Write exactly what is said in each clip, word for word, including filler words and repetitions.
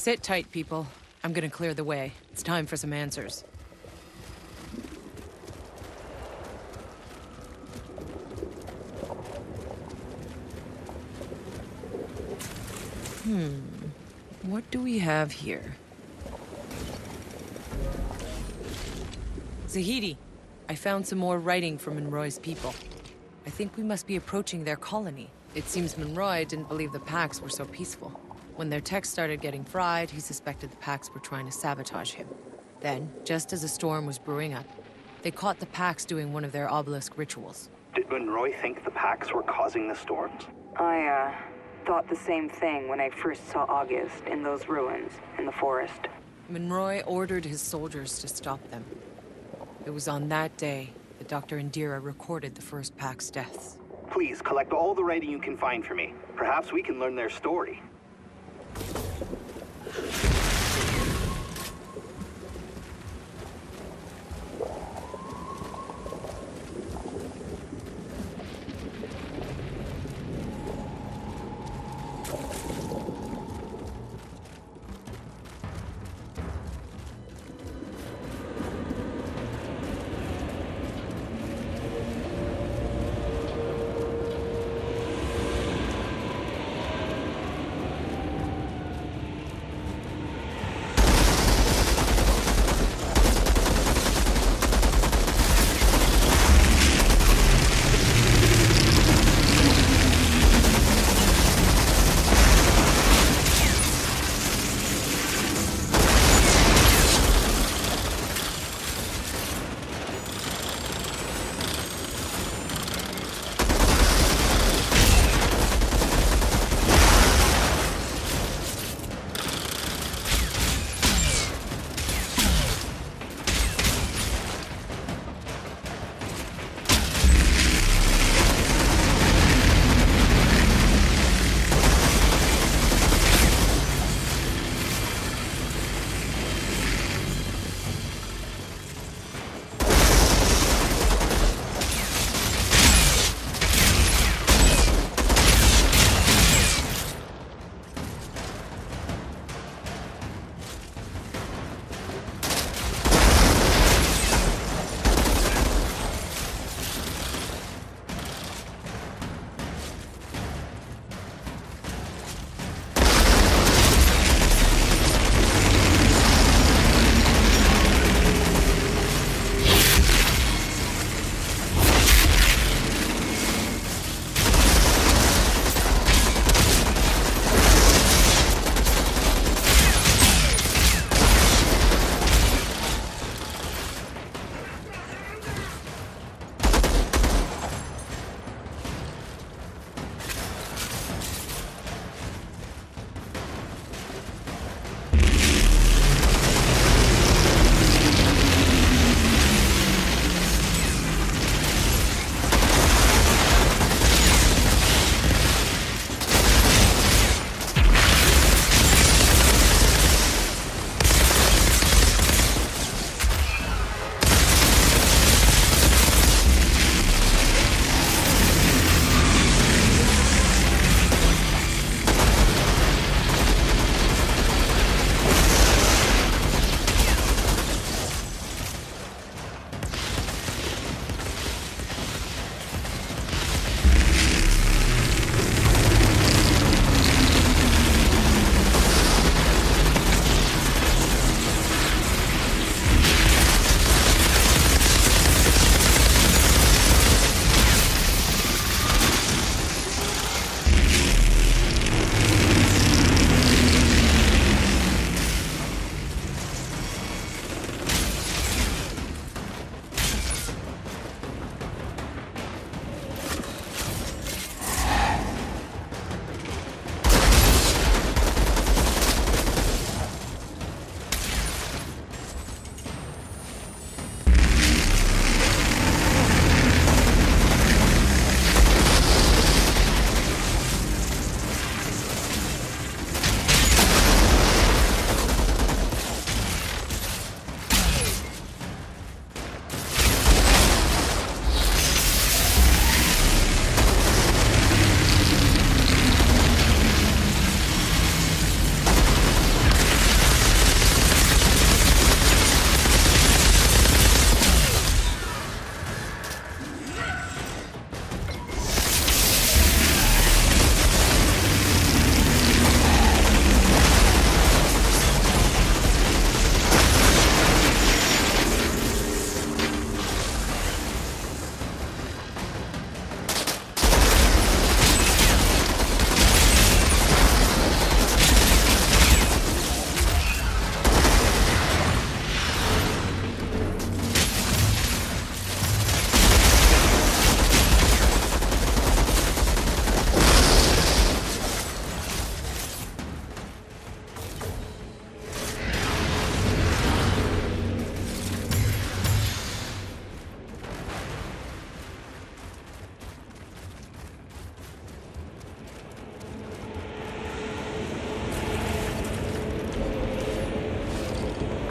Sit tight, people. I'm gonna clear the way. It's time for some answers. Hmm. What do we have here? Zahidi, I found some more writing from Monroe's people. I think we must be approaching their colony. It seems Monroy didn't believe the Pax were so peaceful. When their text started getting fried, he suspected the Pax were trying to sabotage him. Then, just as a storm was brewing up, they caught the Pax doing one of their obelisk rituals. Did Monroy think the Pax were causing the storms? I, uh... thought the same thing when I first saw August in those ruins in the forest. Monroy ordered his soldiers to stop them. It was on that day that Doctor Indira recorded the first Pax deaths. Please, collect all the writing you can find for me. Perhaps we can learn their story.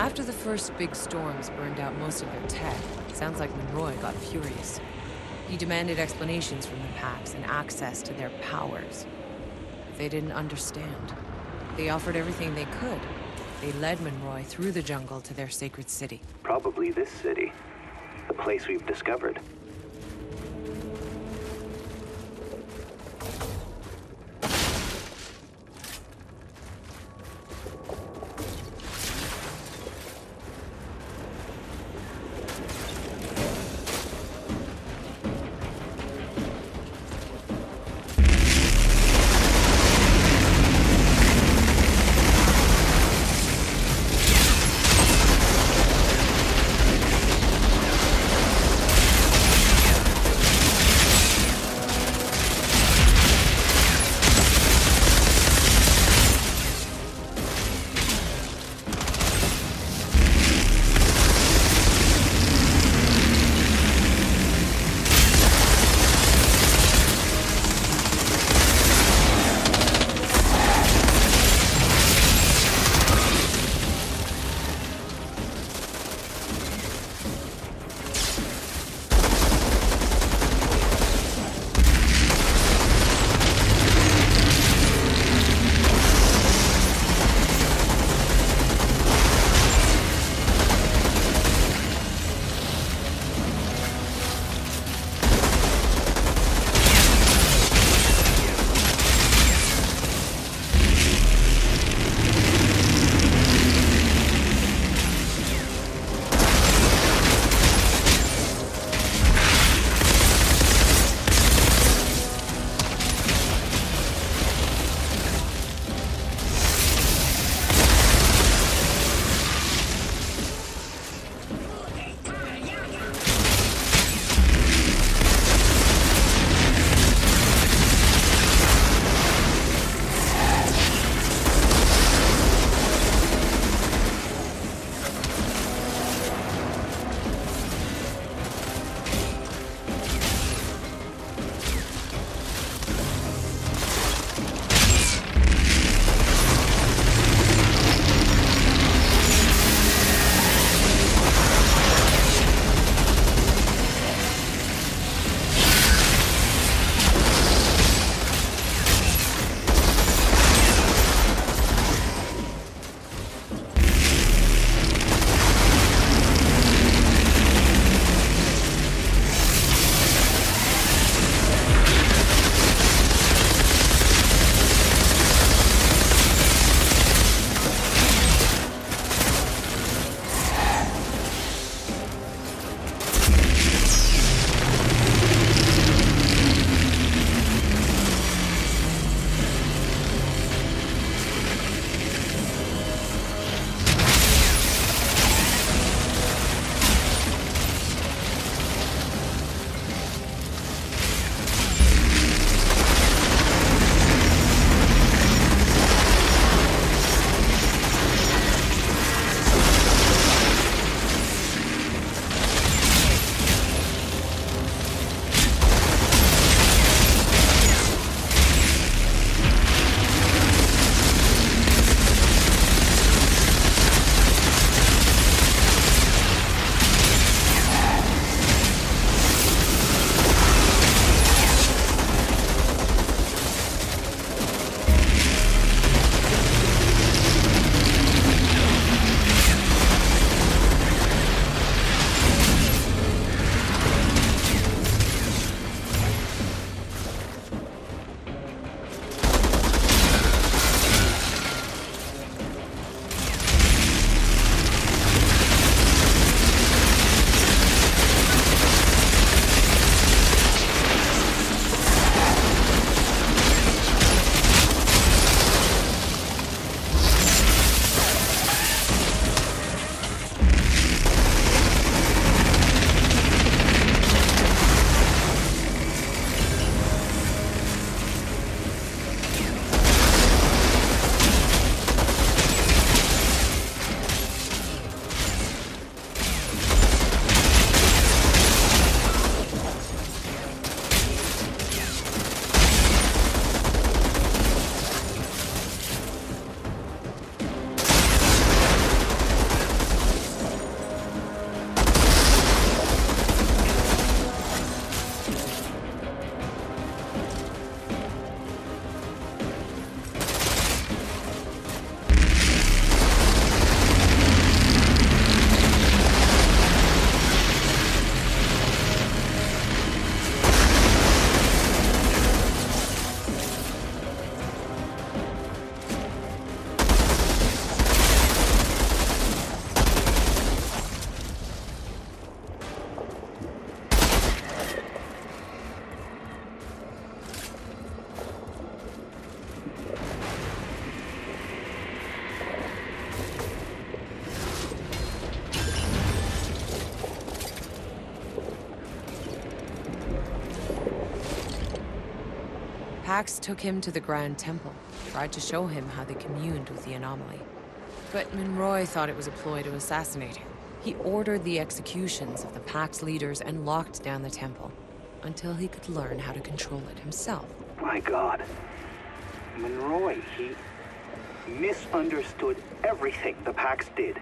After the first big storms burned out most of their tech, it sounds like Monroy got furious. He demanded explanations from the Pax and access to their powers. They didn't understand. They offered everything they could. They led Monroy through the jungle to their sacred city. Probably this city. The place we've discovered. Pax took him to the Grand Temple, tried to show him how they communed with the anomaly. But Monroy thought it was a ploy to assassinate him. He ordered the executions of the Pax leaders and locked down the temple, until he could learn how to control it himself. My God. Monroy, he misunderstood everything the Pax did.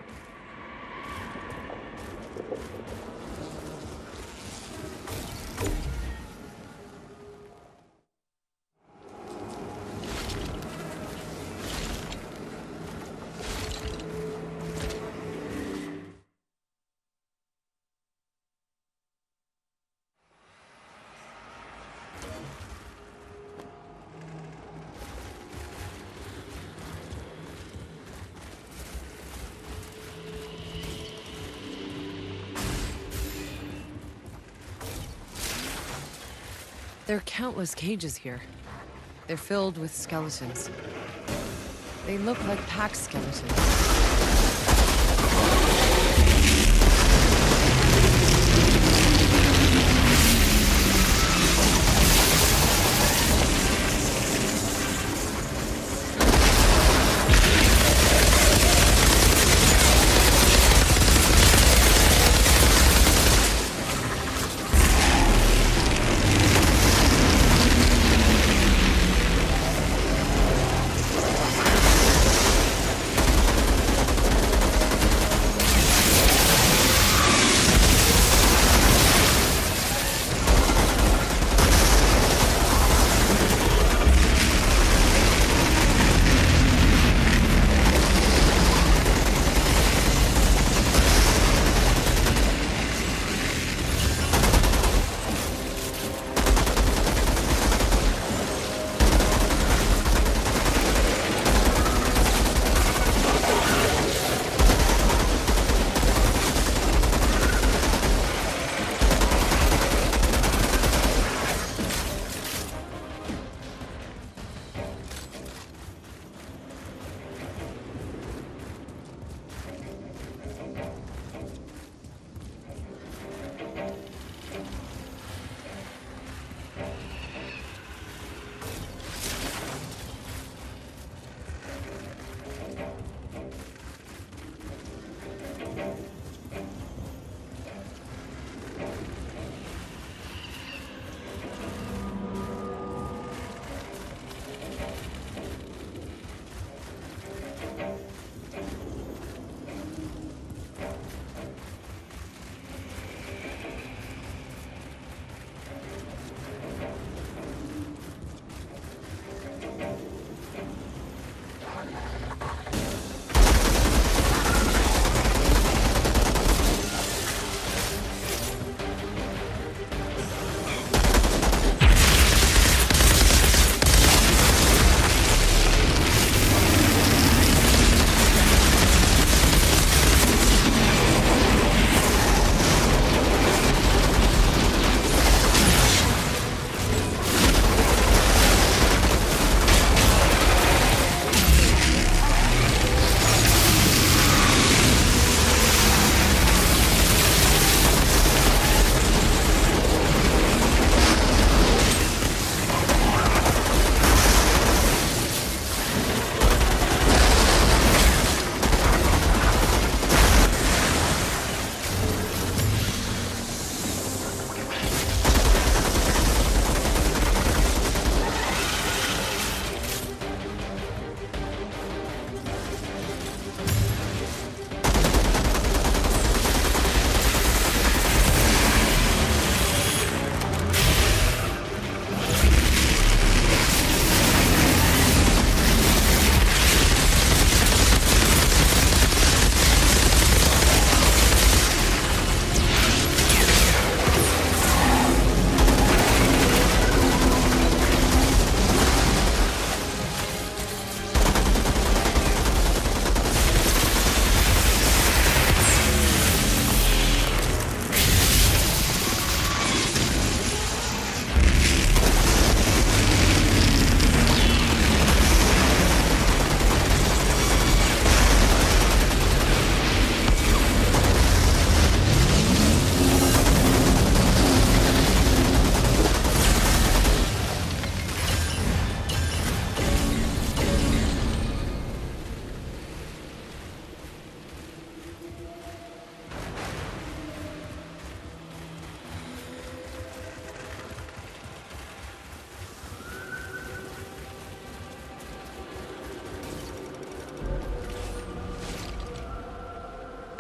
There are countless cages here. They're filled with skeletons. They look like Pax skeletons.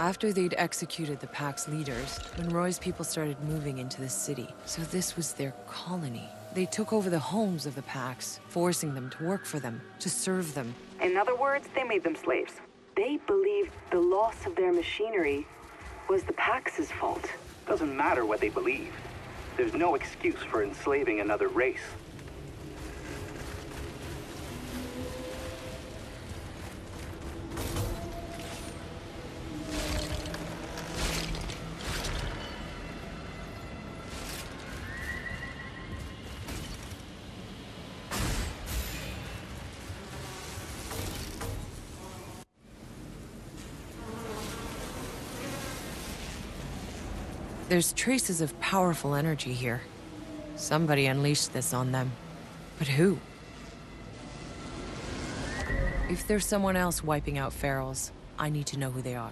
After they'd executed the Pax leaders, Monroe's people started moving into the city, so this was their colony. They took over the homes of the Pax, forcing them to work for them, to serve them. In other words, they made them slaves. They believed the loss of their machinery was the Pax's fault. Doesn't matter what they believed. There's no excuse for enslaving another race. There's traces of powerful energy here. Somebody unleashed this on them. But who? If there's someone else wiping out ferals, I need to know who they are.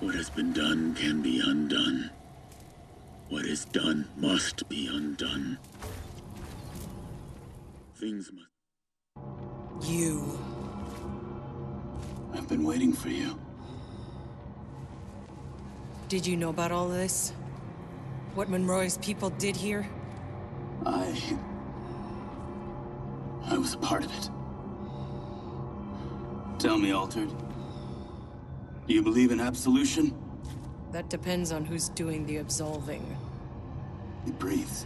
What has been done can be undone. What is done must be undone. Things must... You... I've been waiting for you. Did you know about all this? What Monroe's people did here? I... I was a part of it. Tell me, Altered. Do you believe in absolution? That depends on who's doing the absolving. It breathes.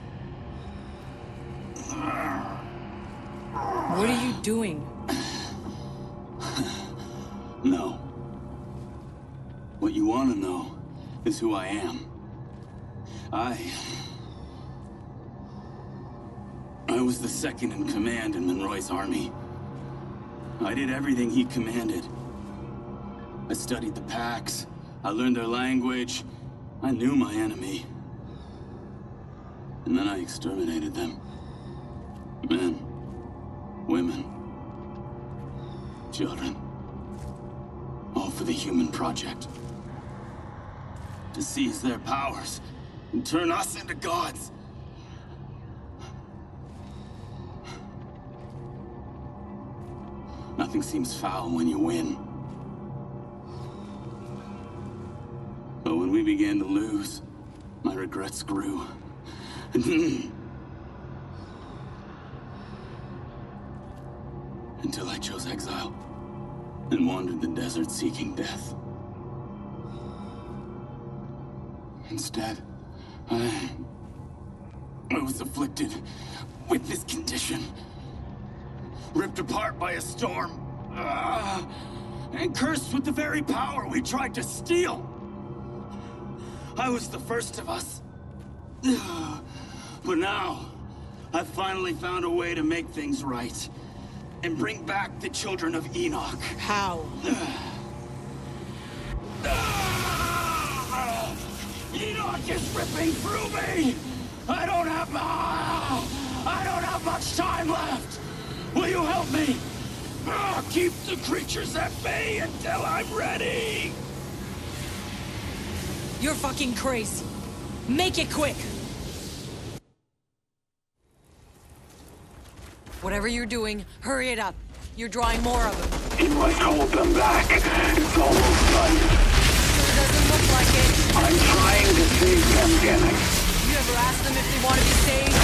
What are you doing? No. What you want to know is who I am. I... I was the second in command in Monroy's army. I did everything he commanded. I studied the Pax. I learned their language. I knew my enemy. And then I exterminated them. Men. Women. Children. All for the human project. To seize their powers and turn us into gods. Nothing seems foul when you win. But when we began to lose, my regrets grew. Until I chose exile and wandered the desert seeking death. Instead, I... I was afflicted with this condition. Ripped apart by a storm, uh, and cursed with the very power we tried to steal. I was the first of us. But now, I've finally found a way to make things right, and bring back the children of Enoch. How? Uh, Enoch is ripping through me! I don't have... Uh, I don't have much time left! Will you help me? I'll keep the creatures at bay until I'm ready! You're fucking crazy. Make it quick! Whatever you're doing, hurry it up. You're drawing more of them. It must hold them back. It's almost done. Sure doesn't look like it. I'm trying to save them, Dennis. You ever asked them if they want to be saved?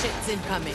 Shit's incoming.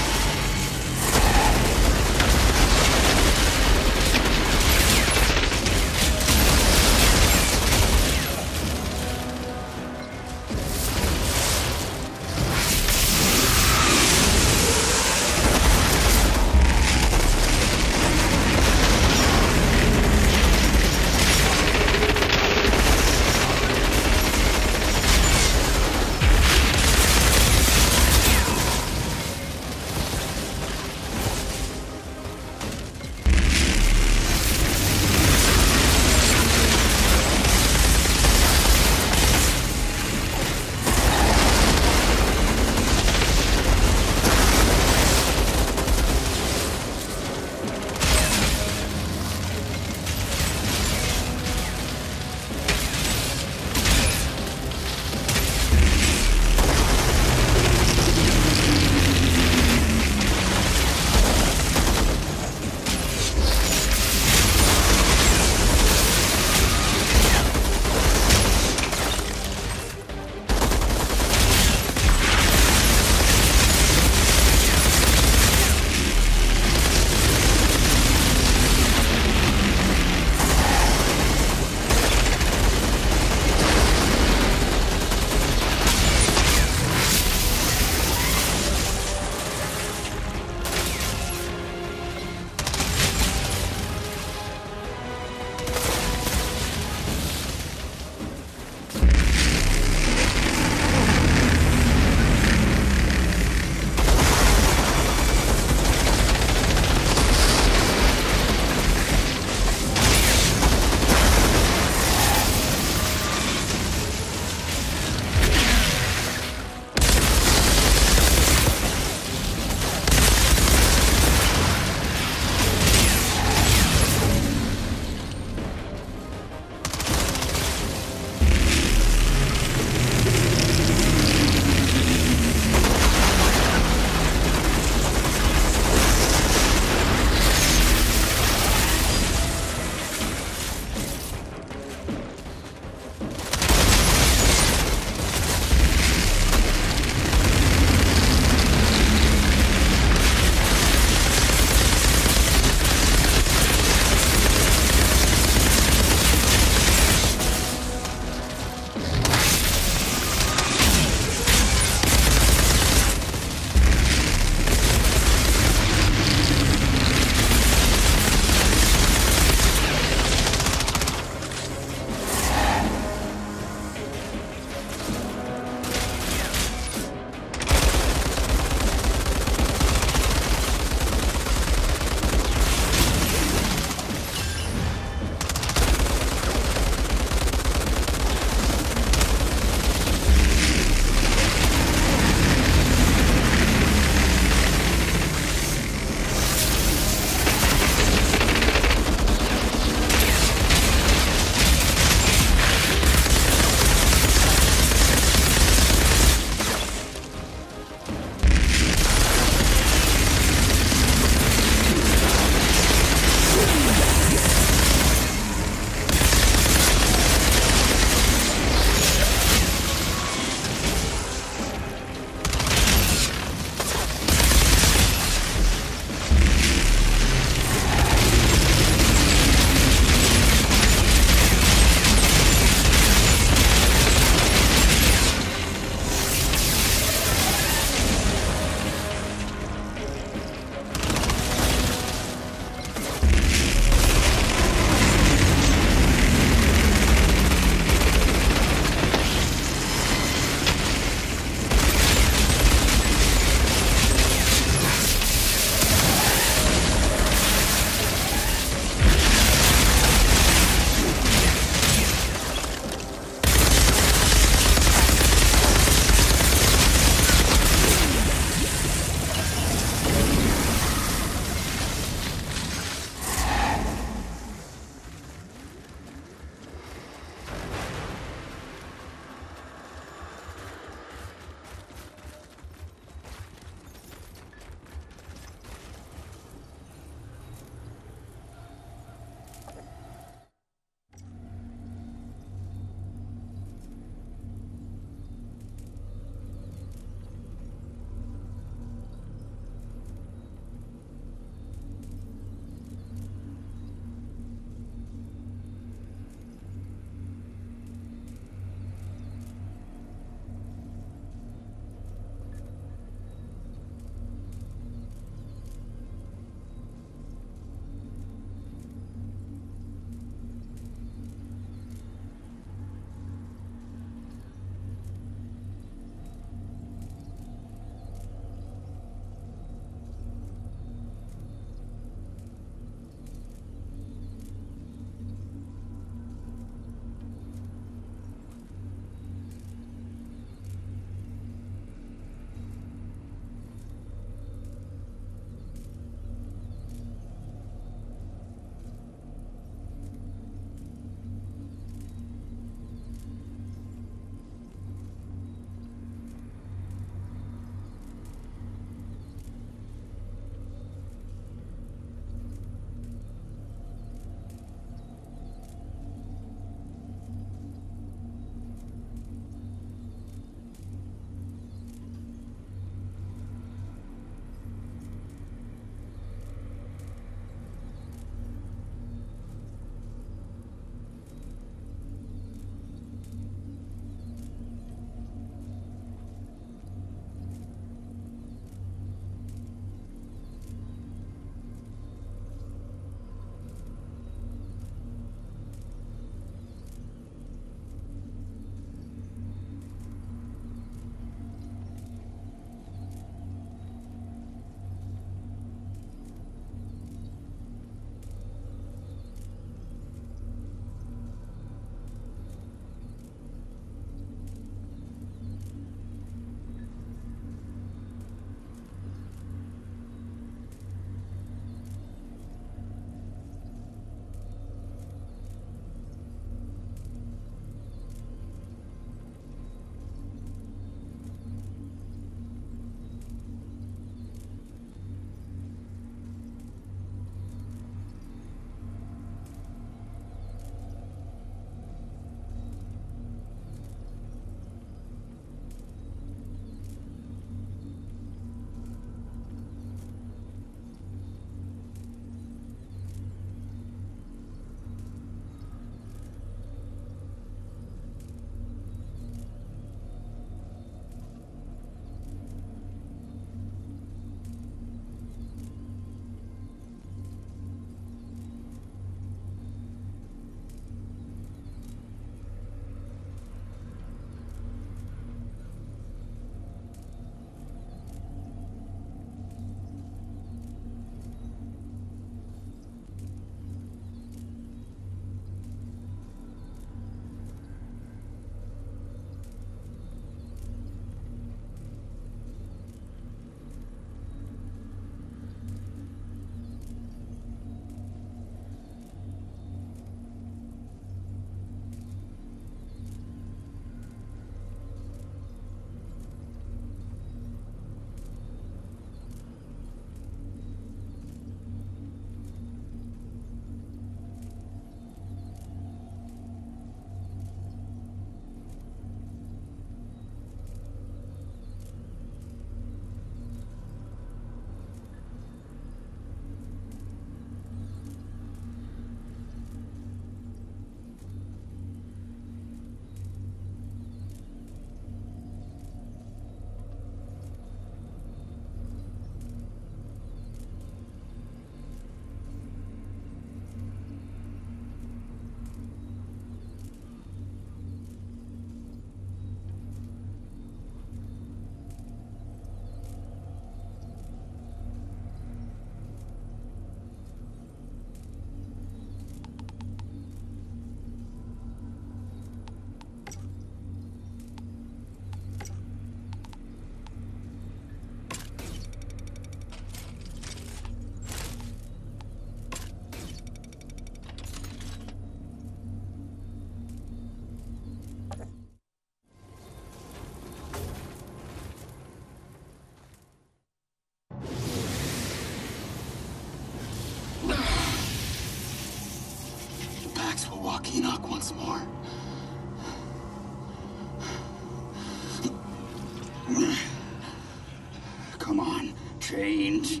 change.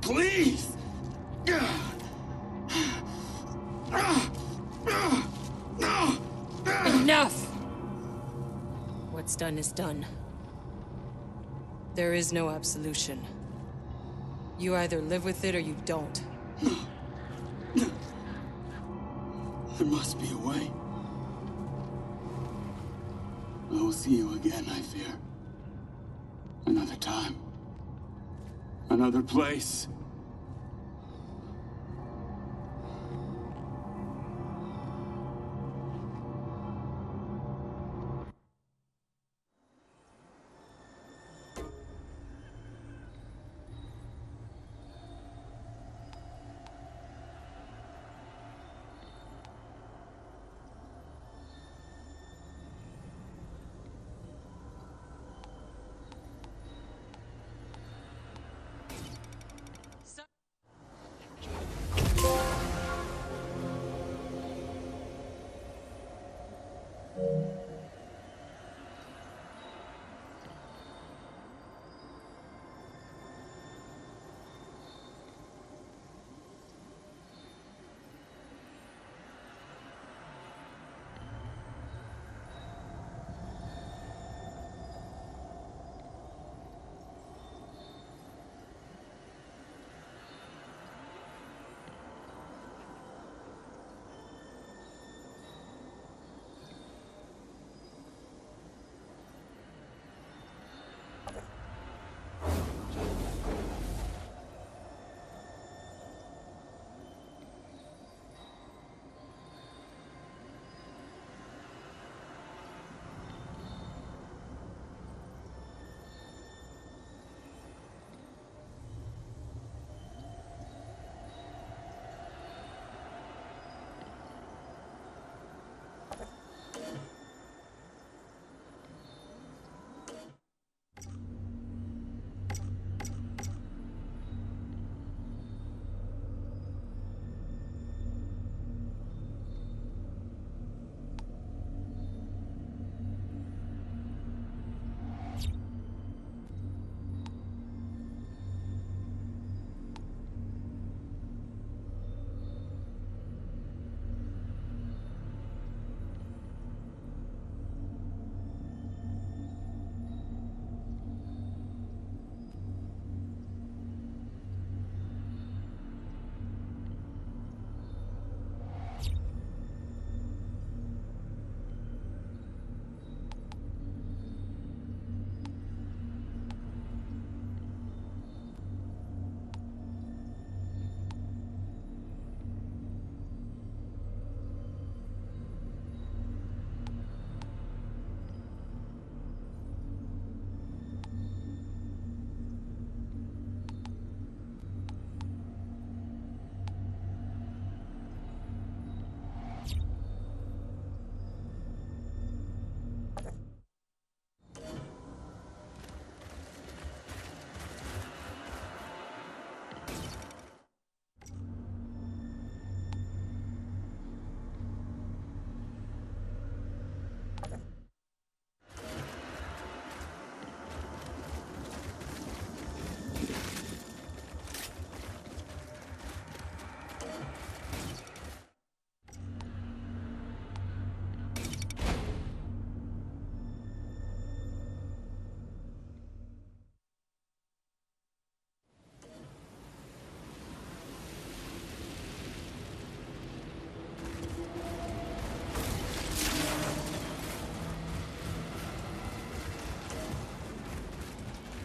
Please! Enough! What's done is done. There is no absolution. You either live with it or you don't. There must be a way. I will see you again, I fear. Another time. Another place.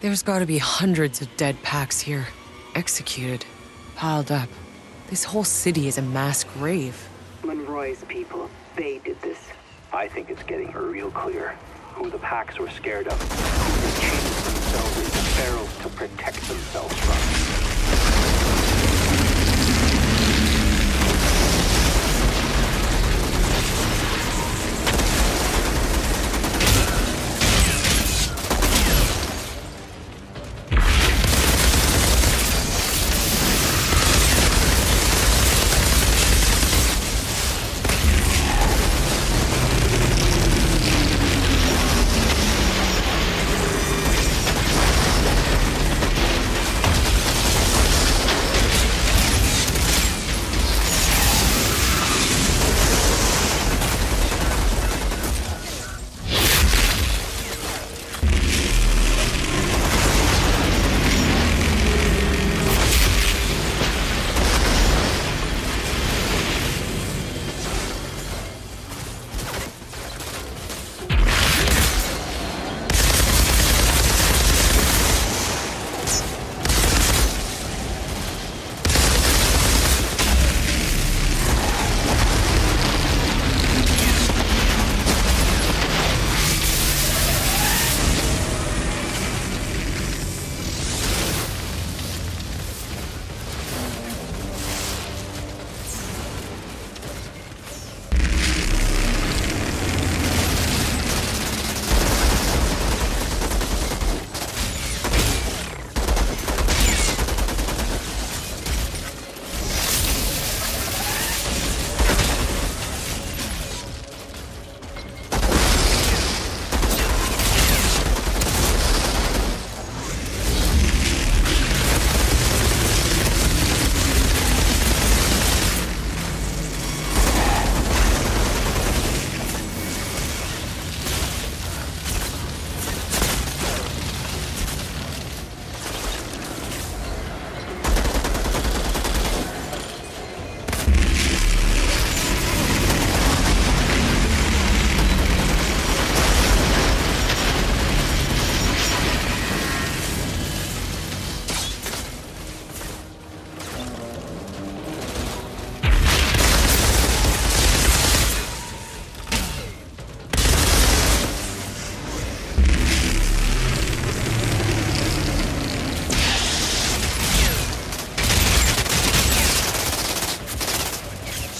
There's gotta be hundreds of dead Pax here. Executed. Piled up. This whole city is a mass grave. Monroy's people, they did this. I think it's getting real clear who the Pax were scared of. Who they changed themselves into pharaohs to protect themselves from.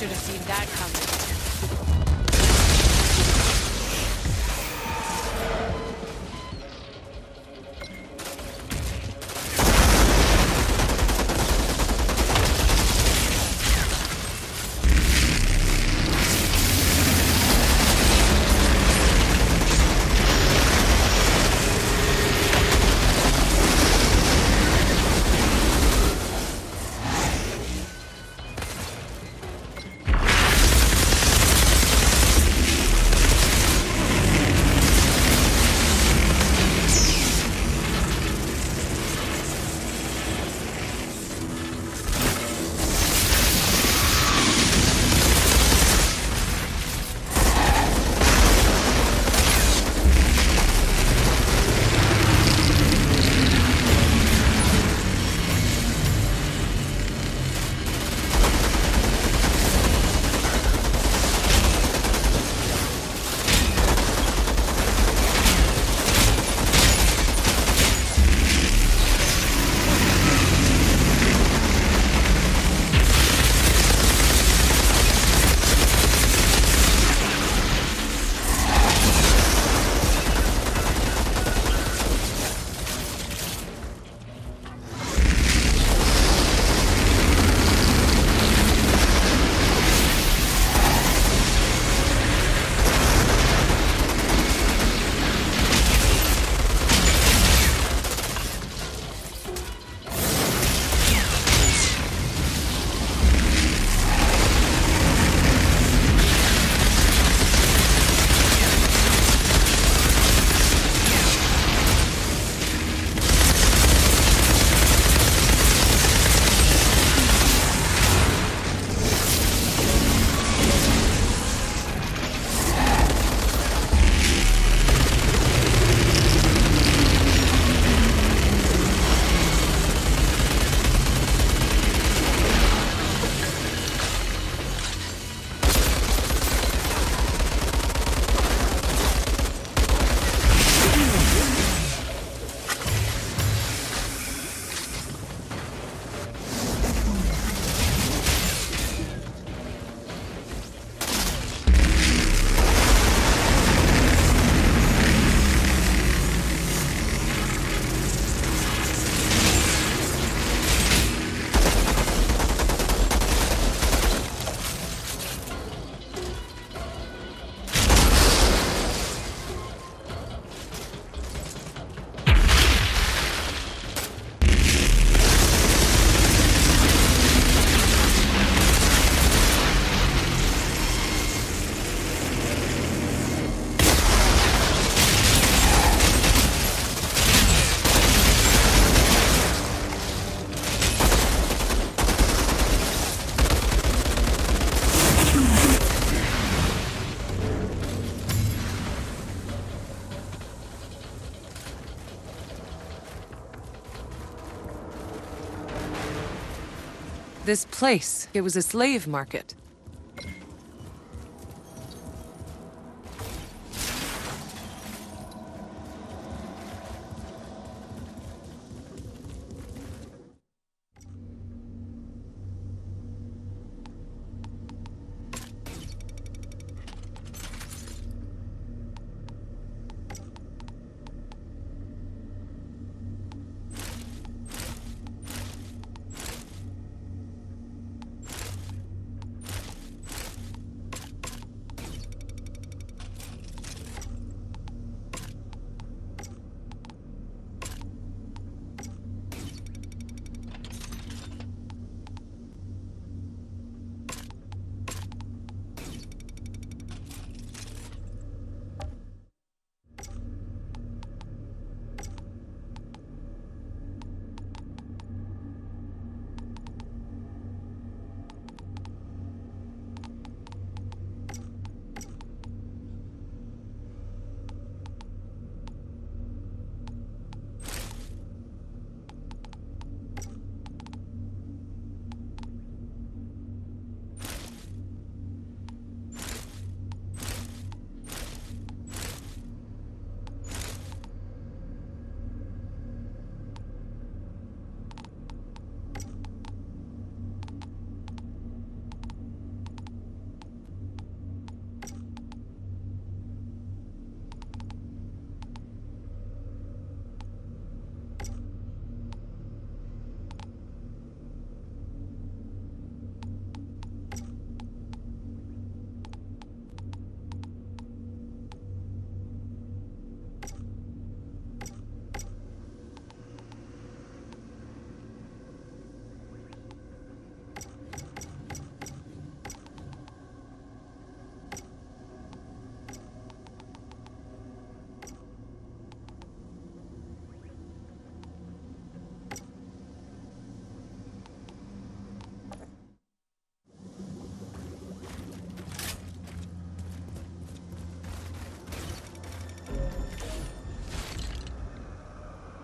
should have seen that coming. This place, it was a slave market.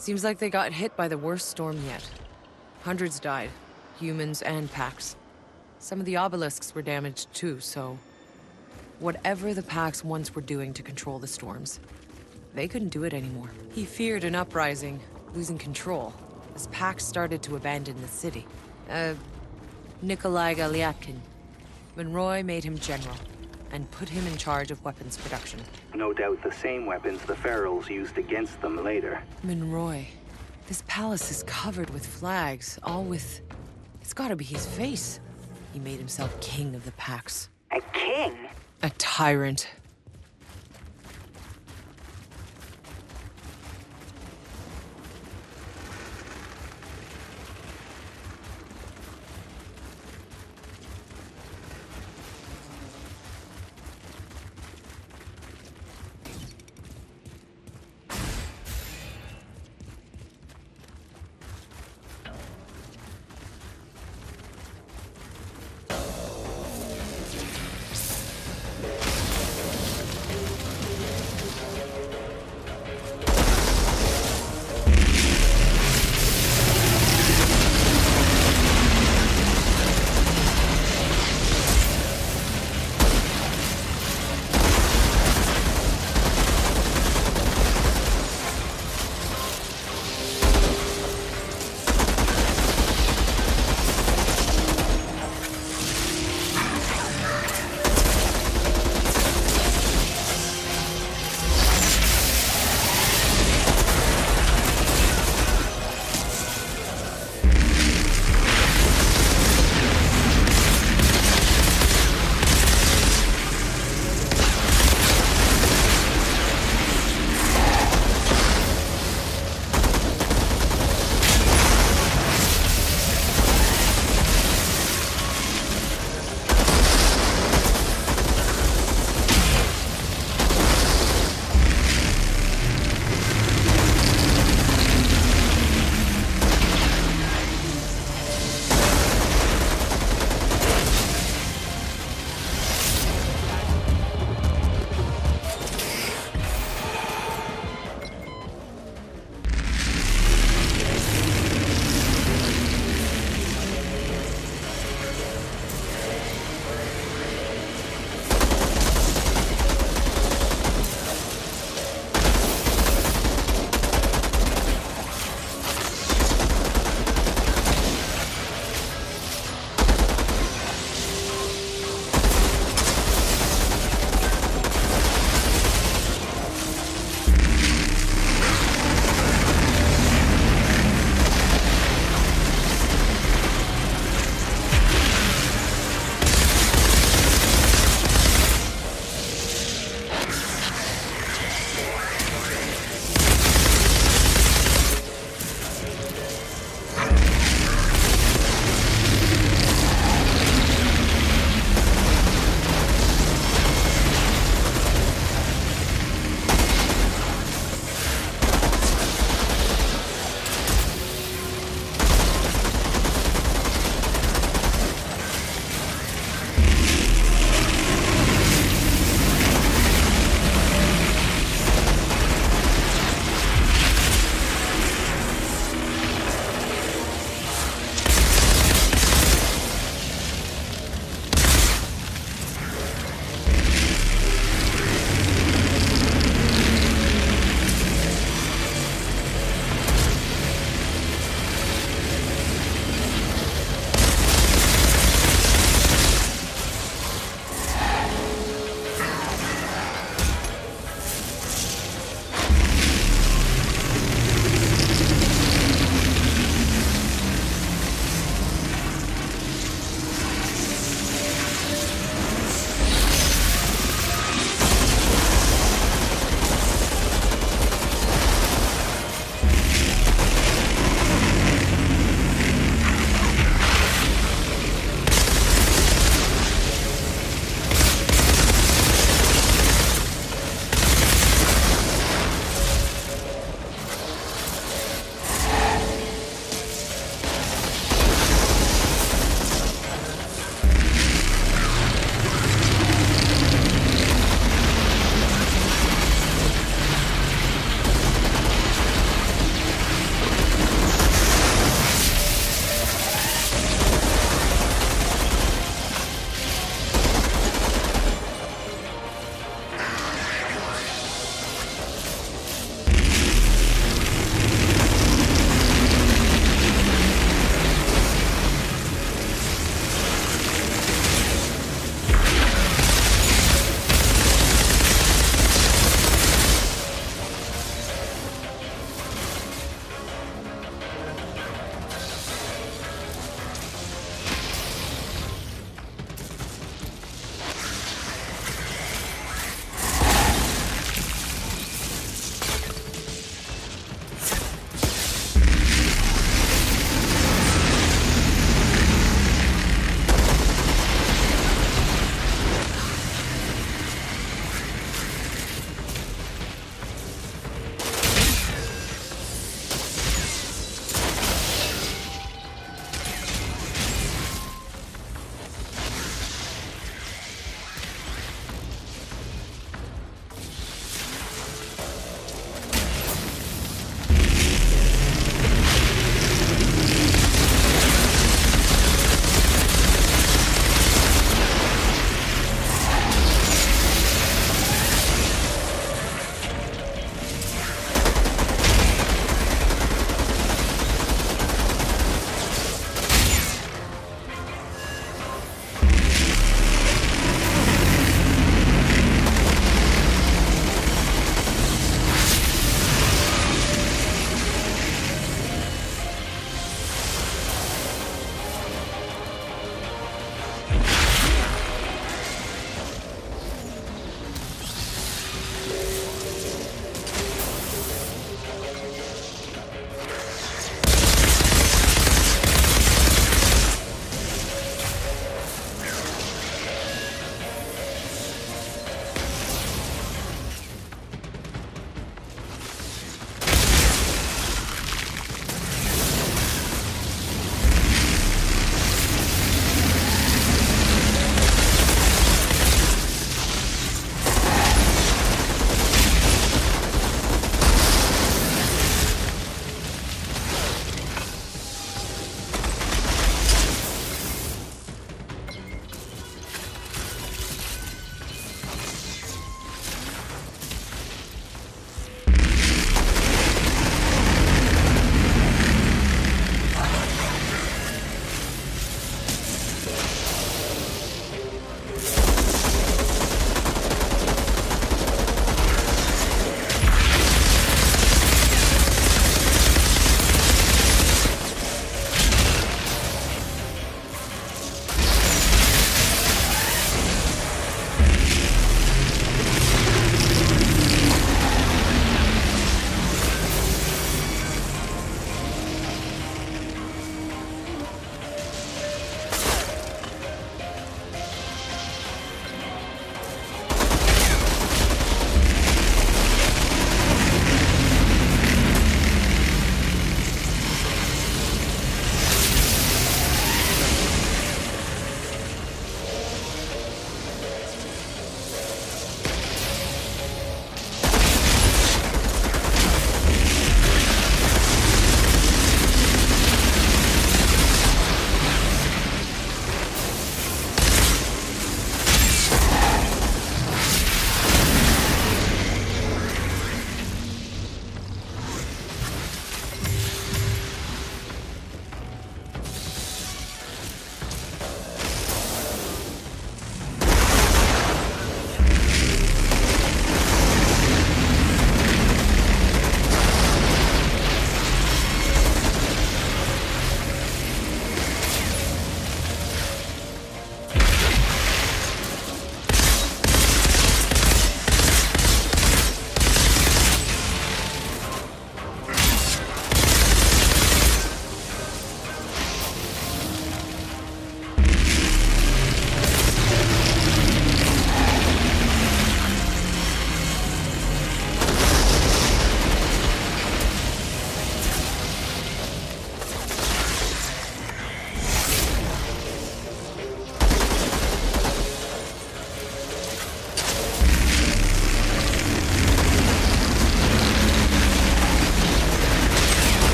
Seems like they got hit by the worst storm yet. Hundreds died, humans and Pax. Some of the obelisks were damaged too, so... Whatever the Pax once were doing to control the storms, they couldn't do it anymore. He feared an uprising, losing control, as Pax started to abandon the city. Uh, Nikolai Galiatkin. Monroy made him general, and put him in charge of weapons production. No doubt the same weapons the Ferals used against them later. Monroy. This palace is covered with flags, all with... It's gotta be his face. He made himself king of the Pax. A king? A tyrant.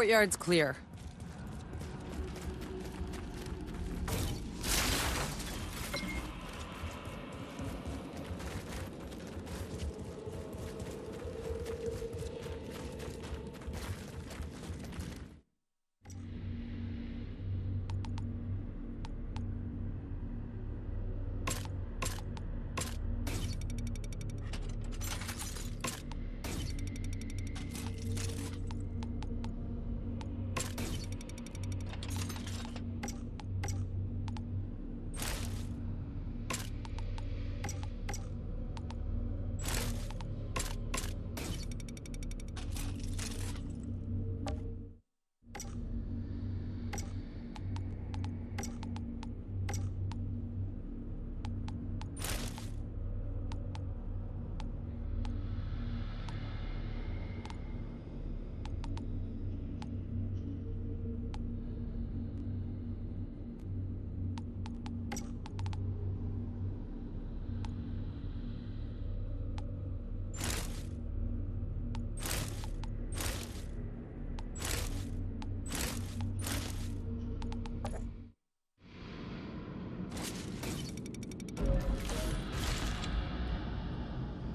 courtyard's clear.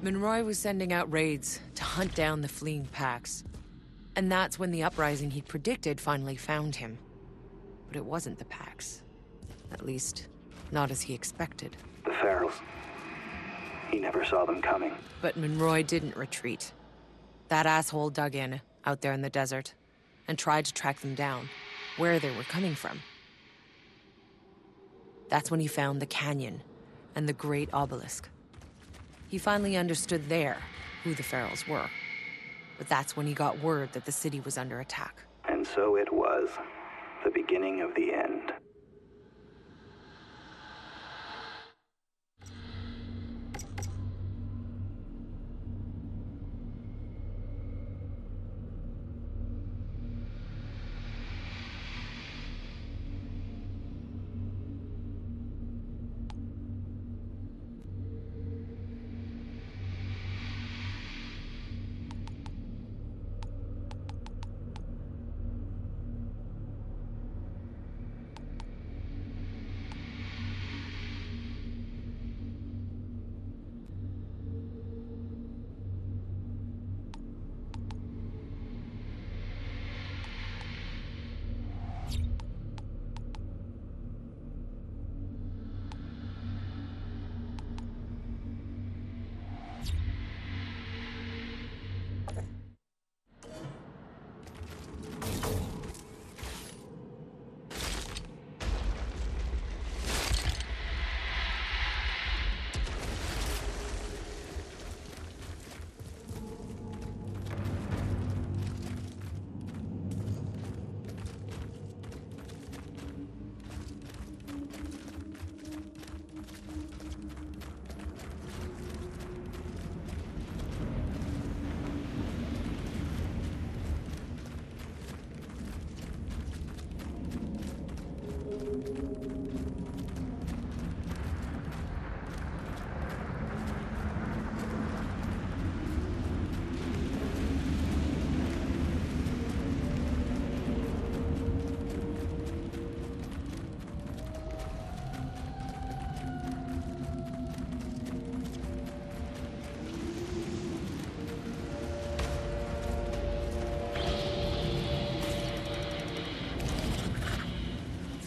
Monroy was sending out raids to hunt down the fleeing Pax. And that's when the uprising he predicted finally found him. But it wasn't the Pax. At least, not as he expected. The Ferals. He never saw them coming. But Monroy didn't retreat. That asshole dug in, out there in the desert, and tried to track them down, where they were coming from. That's when he found the canyon and the great obelisk. He finally understood there who the Ferals were. But that's when he got word that the city was under attack. And so it was. The beginning of the end.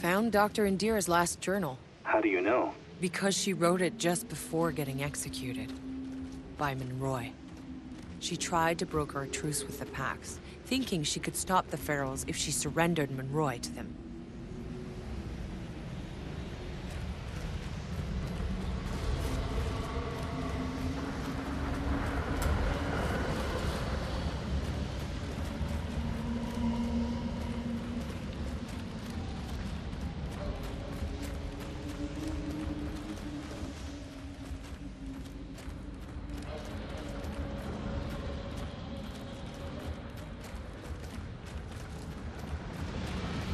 Found Doctor Indira's last journal. How do you know? Because she wrote it just before getting executed. By Monroy. She tried to broker a truce with the Pax, thinking she could stop the Ferals if she surrendered Monroy to them.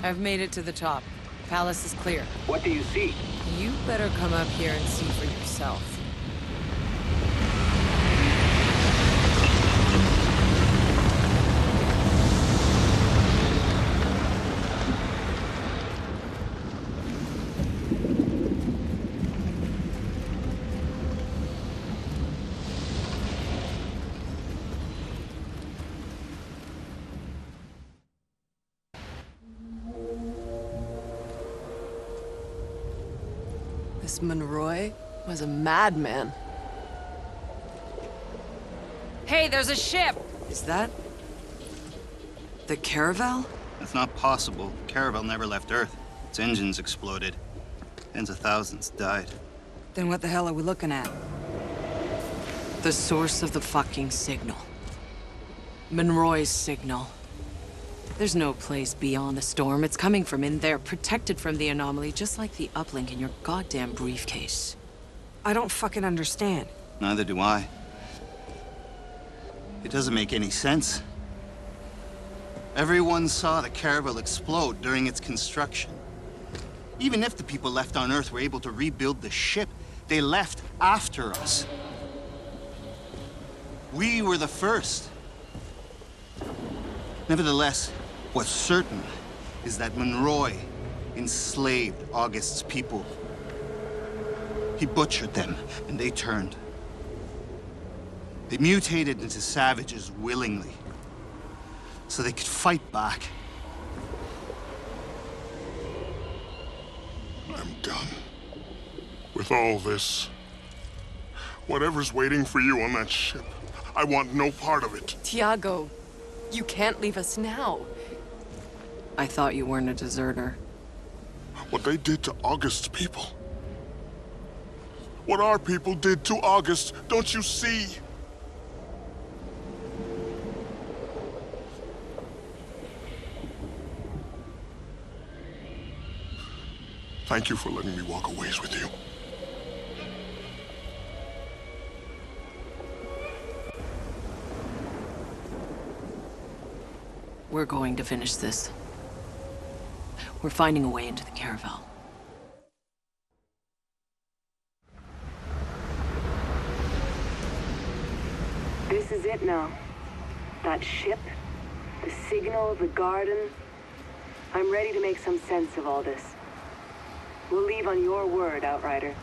I've made it to the top. Palace is clear. What do you see? You better come up here and see for yourself. This Monroy was a madman. Hey, there's a ship! Is that... the Caravel? That's not possible. Caravel never left Earth. Its engines exploded. Tens of thousands died. Then what the hell are we looking at? The source of the fucking signal. Monroy's signal. There's no place beyond the storm. It's coming from in there, protected from the anomaly, just like the uplink in your goddamn briefcase. I don't fucking understand. Neither do I. It doesn't make any sense. Everyone saw the Caravel explode during its construction. Even if the people left on Earth were able to rebuild the ship, they left after us. We were the first. Nevertheless, what's certain is that Monroy enslaved August's people. He butchered them, and they turned. They mutated into savages willingly, so they could fight back. I'm done with all this. Whatever's waiting for you on that ship, I want no part of it. Tiago. You can't leave us now. I thought you weren't a deserter. What they did to August's people. What our people did to August, don't you see? Thank you for letting me walk a ways with you. We're going to finish this. We're finding a way into the Caravel. This is it now. That ship, the signal, the garden. I'm ready to make some sense of all this. We'll leave on your word, Outrider.